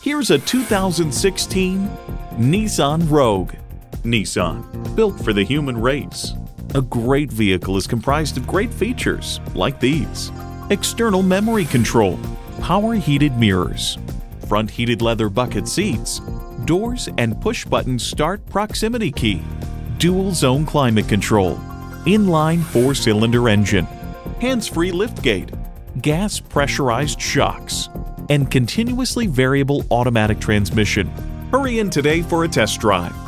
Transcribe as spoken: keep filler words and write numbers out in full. Here's a two thousand sixteen Nissan Rogue. Nissan, built for the human race. A great vehicle is comprised of great features like these: external memory control, power heated mirrors, front heated leather bucket seats, doors and push button start proximity key, dual zone climate control, inline four cylinder engine, hands-free liftgate, gas pressurized shocks, and continuously variable automatic transmission. Hurry in today for a test drive.